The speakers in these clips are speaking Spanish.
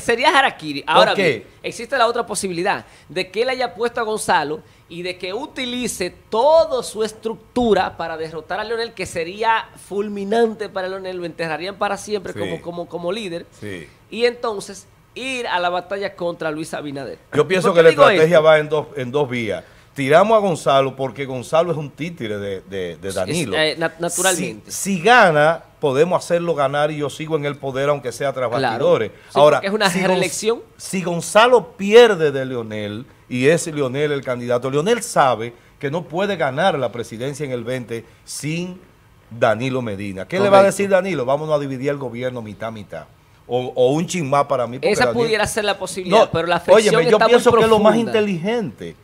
Sería harakiri. Ahora bien, existe la otra posibilidad de que él haya puesto a Gonzalo y de que utilice toda su estructura para derrotar a Leonel, que sería fulminante para Leonel, lo enterrarían para siempre como líder. Sí. Y entonces ir a la batalla contra Luis Abinader. Yo pienso que la estrategia va en dos vías. Tiramos a Gonzalo porque Gonzalo es un títere de Danilo. Naturalmente. Si gana, podemos hacerlo ganar y yo sigo en el poder, aunque sea tras bastidores. Claro. Sí, ahora, es una reelección. Si Gonzalo pierde de Leonel y es Leonel el candidato, Leonel sabe que no puede ganar la presidencia en el 20 sin Danilo Medina. ¿Qué le va a decir Danilo? Vámonos a dividir el gobierno mitad-mitad. O un chismá para mí. Esa pudiera ser la posibilidad, pero la fricción está muy profunda. Yo pienso que es lo más inteligente.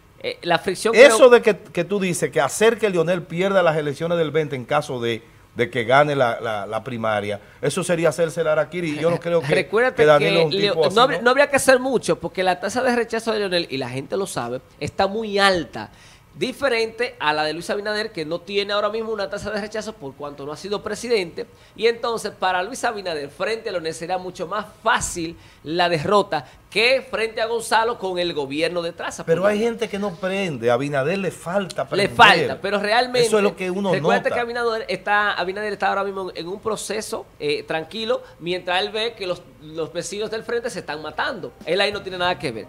La fricción que tú dices, que hacer que Leonel pierda las elecciones del 20 en caso de que gane la primaria, eso sería hacerse el harakiri. Yo no creo que Danilo es un tipo así, no habría que hacer mucho, porque la tasa de rechazo de Leonel, y la gente lo sabe, está muy alta. Diferente a la de Luis Abinader, que no tiene ahora mismo una tasa de rechazo por cuanto no ha sido presidente. Y entonces para Luis Abinader frente a Leonel será mucho más fácil la derrota que frente a Gonzalo con el gobierno detrás. Pero hay gente que no prende, a Abinader le falta aprender. Le falta, pero realmente eso es lo que uno nota. Que Abinader está ahora mismo en un proceso tranquilo, mientras él ve que los vecinos del frente se están matando. Él ahí no tiene nada que ver,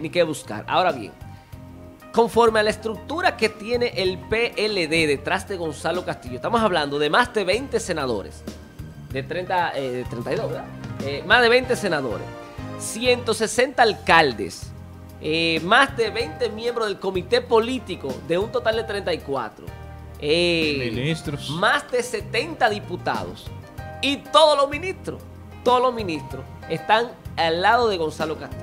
ni que buscar. Ahora bien, conforme a la estructura que tiene el PLD detrás de Gonzalo Castillo, estamos hablando de más de 20 senadores, de 32, ¿verdad? Más de 20 senadores, 160 alcaldes, más de 20 miembros del comité político, de un total de 34, ministros, más de 70 diputados y todos los ministros están al lado de Gonzalo Castillo.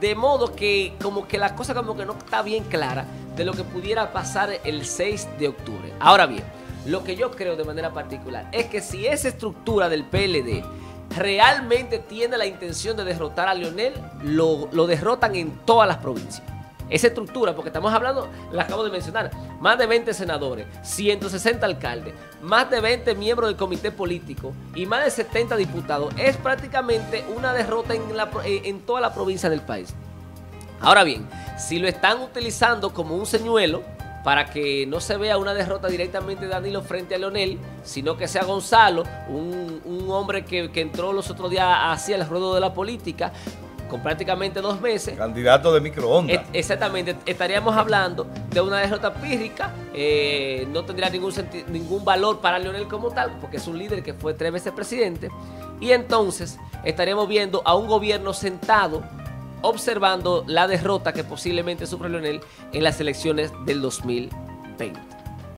De modo que como que la cosa como que no está bien clara de lo que pudiera pasar el 6 de octubre. Ahora bien, lo que yo creo de manera particular es que si esa estructura del PLD realmente tiene la intención de derrotar a Leonel, lo derrotan en todas las provincias. Esa estructura, porque estamos hablando, la acabo de mencionar, más de 20 senadores, 160 alcaldes, más de 20 miembros del comité político y más de 70 diputados. Es prácticamente una derrota en toda la provincia del país. Ahora bien, si lo están utilizando como un señuelo para que no se vea una derrota directamente de Danilo frente a Leonel, sino que sea Gonzalo, un hombre que entró los otros días hacia el ruedo de la política, con prácticamente 2 meses. Candidato de microondas. Exactamente, estaríamos hablando de una derrota pírrica, no tendría ningún valor para Leonel como tal, porque es un líder que fue 3 veces presidente, y entonces estaríamos viendo a un gobierno sentado, observando la derrota que posiblemente sufre Leonel en las elecciones del 2020.